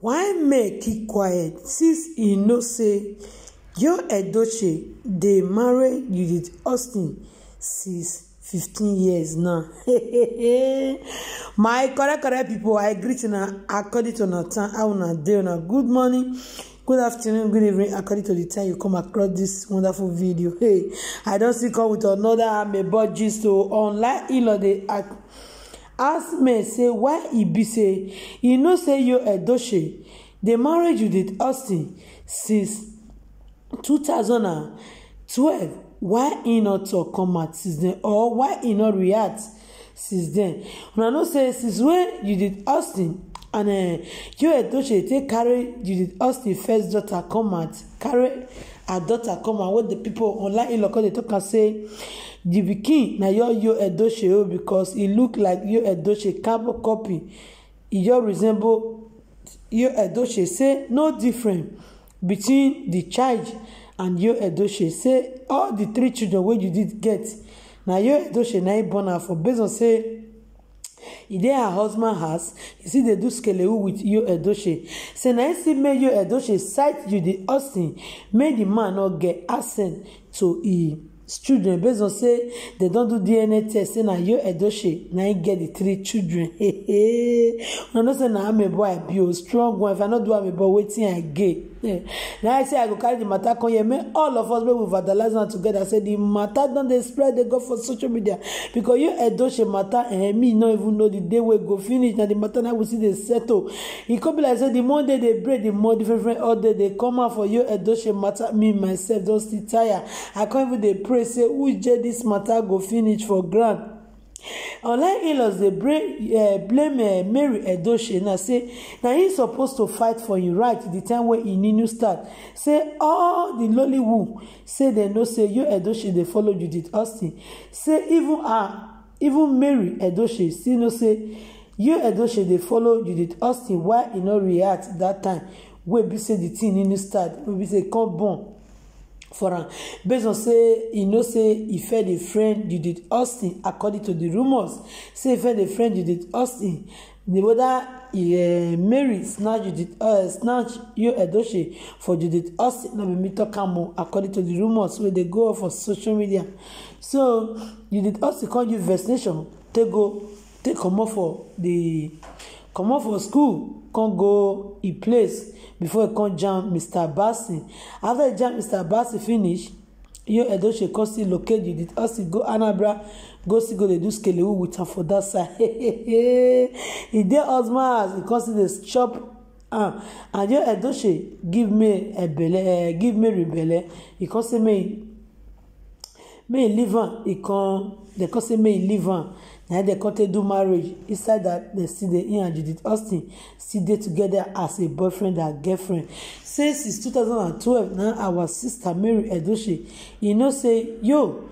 Why make he quiet since he no say your Edochie they marry Judith Austin since 15 years now? My correct people, I greet you now according to our time. I want to day now. Good morning, good afternoon, good evening, according to the time you come across this wonderful video. Hey, I don't see come with another budget so online Ilode at. Ask me say why he be say he no say your Edochie they marry Judith Austin since 2012. Why he not talk come out since then, or why he not react since then? Una no say since when Judith Austin and your Edochie take carry Judith Austin first daughter come out, carry her daughter come out. What the people online in local they talk and say. The bikini na your Edochie because it look like your Edochie carbon copy. It just resemble your Edochie. Say no different between the child and your Edochie. Say all the three children where you did get na your Edochie na born for based on say if they her husband has you see they do skeleu with your Edochie. Say na see make your Edochie cite you the Austin make the man not get access to he children based on say they don't do DNA test saying that your Edochie now you get the three children. I'm not saying I'm a boy, I be a strong one. If I not do I'm a boy waiting I get. Now I say I go carry the matter come here. May all of us we vandalize now together. I say the matter don't they spread they go for social media because your Edochie matter and me not even know the day we go finish. Now the matter now we see they settle. It could be like say the more day they break the more different all day they come out for your Edochie matter. Me myself don't still tired. I can't even they pray. Say who did this matter go finish for grand. Online in-laws they blame Mary Edochie and I say now he's supposed to fight for you right the time where he need to start. Say all the Lollywood say they no say your Edochie they follow Judith Austin. Say even Mary Edochie still no say your Edochie they follow Judith Austin. Why he not react that time? We be say the thing need to start. We be say come bon. For him, based on say he no say he fed a friend Judith Austin according to the rumors. Say he fed a friend Judith Austin. The whether Mary snatch your Edochie for Judith Austin no be me talk am o according to the rumors where they go for social media. So Judith Austin call you vaccination. Take come off for the come off for school. Can't go in place before he can jam Mr. Bassey. After he jam Mr. Bassey finish, your Edochie can still locate you. Did us go Anabra, go see go they do skeleu with her for that side. He did Osman, he can see the chop. And your Edochie give me a belly, give me rebellion. He can see me live on. He can they can see me live on. Now they can't do marriage. Inside that they see the in and Judith Austin see they together as a boyfriend and girlfriend. Since 2012, now our sister Mary Edochie, you know say yo,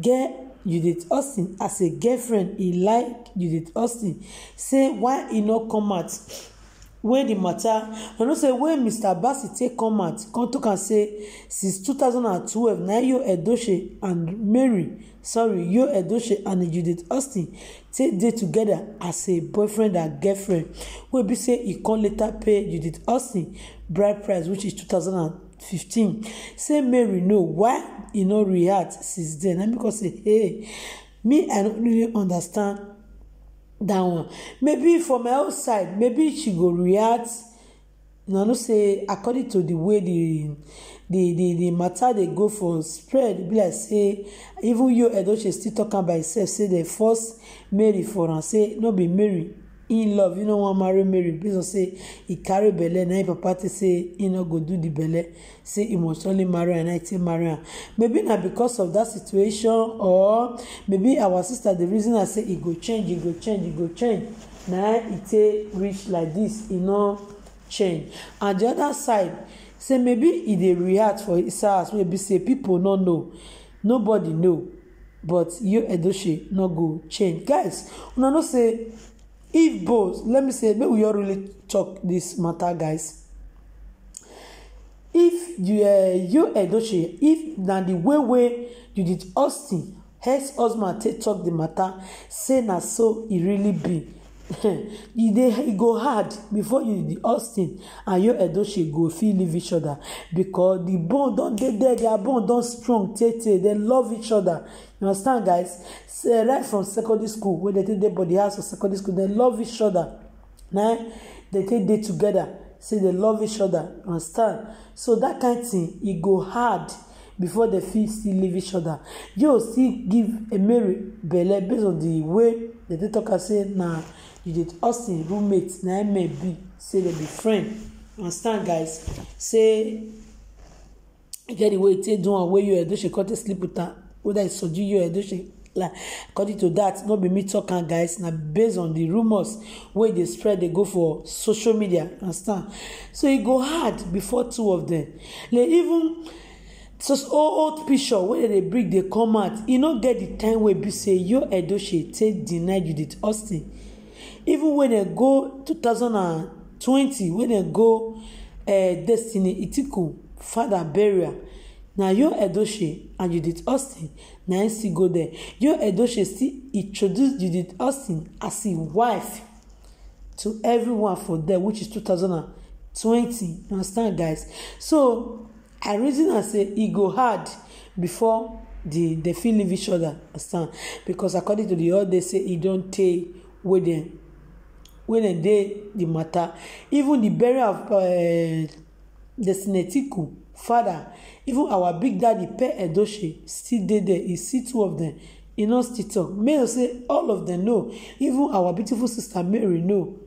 get Judith Austin as a girlfriend. He like Judith Austin. Say why he not come out? When the matter, you know say when Mr. Bassey take come out, come to can say since 2012, now your Edochie and Mary. Sorry, your Edochie and Judith Austin take they together as a boyfriend and girlfriend. Will be say he can later pay Judith Austin bride price, which is 2015. Say Mary no why he no react since then. And because say hey, me I don't really understand that one. Maybe from my outside, maybe she go react. No say according to the way the matter they go for spread, be like say even your Edochie still talking by herself, say they force Mary for and say no be Mary in love, you know want marry Mary based on say he carry belle now papa to say he no go do the belle, say he must only marry and I take marry her. Maybe not because of that situation or maybe our sister the reason I say he go change, he go change, he go change. Now it take reach like this, you know. Change and the other side say maybe if they react for his house maybe say people no know nobody know but your Edochie no go change guys. Una no say if both let me say maybe we all really talk this matter guys. If your Edochie if na the way Judith Austin her husband take talk the matter say na so it really be. They go hard before you the Austin and your Edoche go feel leave each other because the bond don't they there, their bond don't strong, they love each other. You understand, guys? So, right from secondary school, when they take their body house of secondary school, they love each other. Now they take they together, say they love each other. You understand? So that kind of thing, it go hard before they feel still leave each other. You still give a Mary Bele based on the way that they talk and say nah. You did Austin roommates, now may be say they be friend. Understand, guys? Say get the way they do and where you do she cut sleep with her. Whether it's so you do she like according to that, not be me talking, guys. Now based on the rumors where they spread, they go for social media. Understand? So it go hard before two of them. Like even so old picture whether they break they come out, you know get the time where be say you do she take denied you did Austin. Even when they go 2020, when they go Destiny Itiku, father burial, now your Edoche and Judith Austin, now you still go there. Your Edoche still introduced Judith Austin as a wife to everyone for them, which is 2020. You understand, guys? So I reason I say it go hard before they feel leave each other. Understand? Because according to the old, they say it don't take when they the matter, even the burial of the Sinetiku father, even our big daddy Per Edoche still did there. He see two of them. You know, still talk. May say all of them know. Even our beautiful sister Mary know.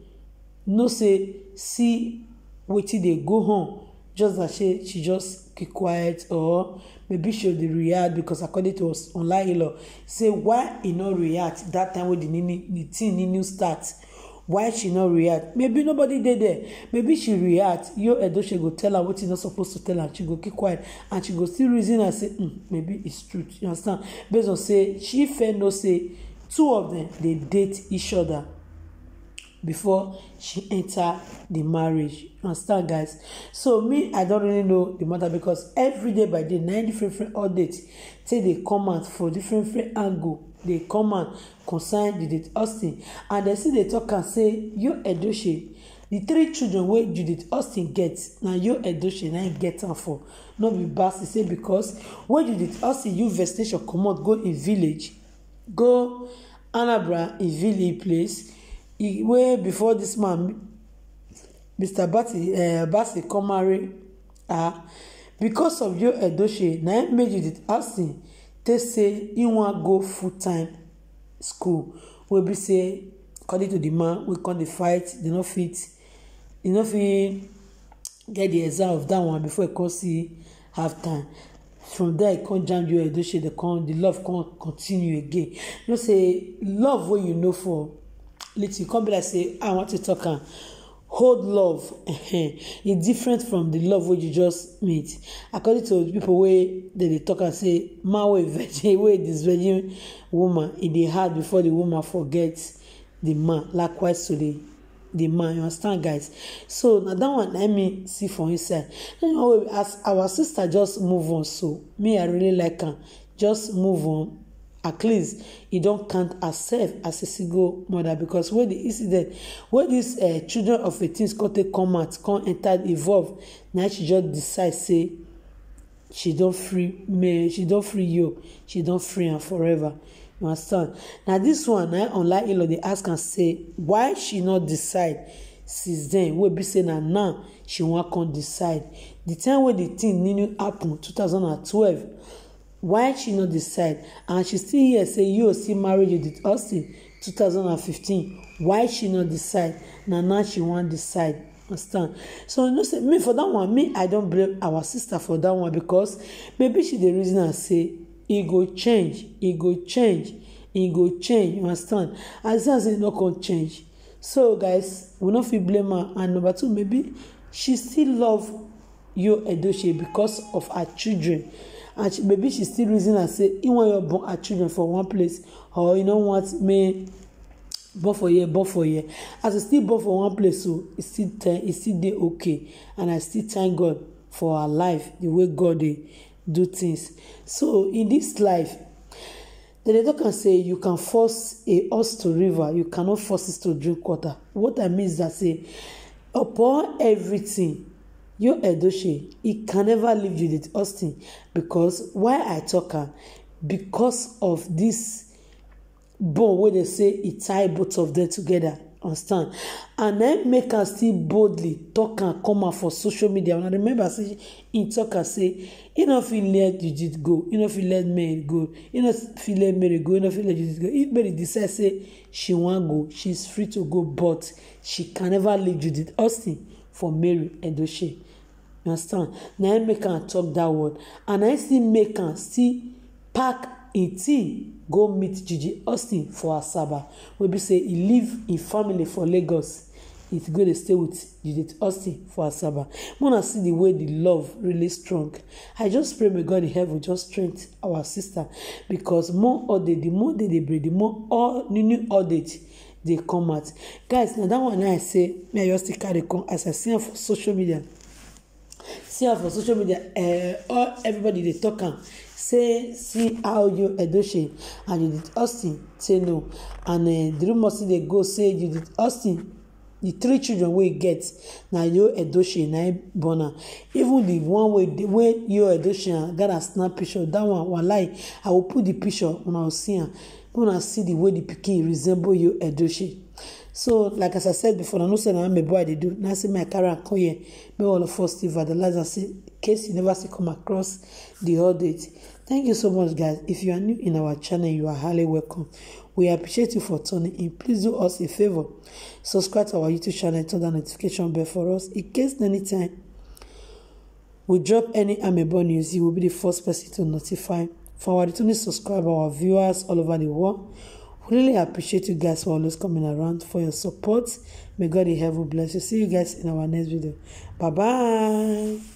No say see waiting they go home. Just that she just keep quiet or maybe she'll react because according to us online law, say why he not react that time when the teen new start. Why she not react? Maybe nobody did there. Maybe she react. Your Edoche go tell her what she's not supposed to tell her. She go keep quiet and she go still reason and say, maybe it's truth. You understand? Based on say she fair no say two of them they date each other before she enter the marriage. You understand, guys? So me, I don't really know the matter because every day by day, 9 different updates say they come out for different angle. They come and concern Judith Austin, and they see they talk and say, "Your Edoche, the 3 children where Judith Austin gets now, your Edoche now get her for not be bastard." Say because when Judith Austin you vestation come out go in village, go Anabra in village place. Way before this man, Mr. Bassi come marry her because of your Edoche now made Judith Austin. They say you want go full time school. We be say according to the man we can the fight. They not fit. They not fit get the exam of that one before you can see half time. From there you can jam your Edoche. The love can continue again. You know, say love what you know for. Little you come be like say I want to talk and hold love. It's different from the love which you just meet. According to people where they talk and say, "My way, virgin, way this virgin woman in the heart before the woman forgets the man." Likewise to the man. You understand, guys? So now that one, let me see for inside. You know, as our sister just move on, so me I really like her. Just move on. At least you don't count herself as a single mother because when the incident, when these children of 18 come out, come enter, evolve, now she just decides say she don't free me, she don't free you, she don't free her forever. You understand? Now this one, online Elo, they ask and say why she not decide since then. We'll be saying that now she won't come decide. The time when the thing didn't happen, 2012. Why she not decide? And she still here say you see married Judith Austin 2015. Why she not decide? Now she won't decide. Understand? So you know, say me for that one, me I don't blame our sister for that one because maybe she the reason I say it go change. You understand? As I say no can change. So guys, we not feel blame her. And number 2, maybe she still love you Edoche because of her children. And she, maybe she still reason and say, you want your born her children for one place, or you don't want me born for here. As I still born for one place, so it's still there okay. And I still thank God for her life, the way God they do things. So in this life, The Edo can say you can force a horse to river, you cannot force it to drink water. What I mean is that say upon everything, you Edoche, it can never leave you with Austin, because why I talk her, because of this bone where they say it tie both of them together. Understand? And then make her still boldly talk and come out for social media. And I remember say in talk and say, enough you let Judith go, enough you let Mary go, enough you let Mary go, enough you let Judith go. If Mary decides say she won't go, she's free to go, but she can never leave Judith Austin for Mary Edochie. You understand? Now I make her talk that word. And I still make her still pack in tea, go meet Gigi Austin for Asaba. We be say he live in family for Lagos. It's going to stay with Gigi Austin for Asaba. When I see the way the love really strong, I just pray may God in heaven just strength our sister, because more audit, the more they breed, the more all new audit they come at. Guys, now that one I say, may I just carry come as I see her for social media. See her for social media, all everybody they talk on. Say, see how you Edochie and Judith Austin say no. And the rumor say they go say Judith Austin, the three children we get, now you Edochie, now Bona. Even the one where you Edochie got a snap picture, that one lie. I will put the picture when I will see her. When I see the way the Pekin resemble you Edochie. So, like as I said before, I know say I'm a boy they do. Now see my carry come here. May all of us still vandalize and say case you never see come across the audit. Thank you so much, guys. If you are new in our channel, you are highly welcome. We appreciate you for tuning in. Please do us a favor. Subscribe to our YouTube channel and turn the notification bell for us. In case anytime we drop any Amebo news, you will be the first person to notify. For our returning subscribers, our viewers all over the world, we really appreciate you guys for always coming around, for your support. May God in heaven bless you. See you guys in our next video. Bye-bye.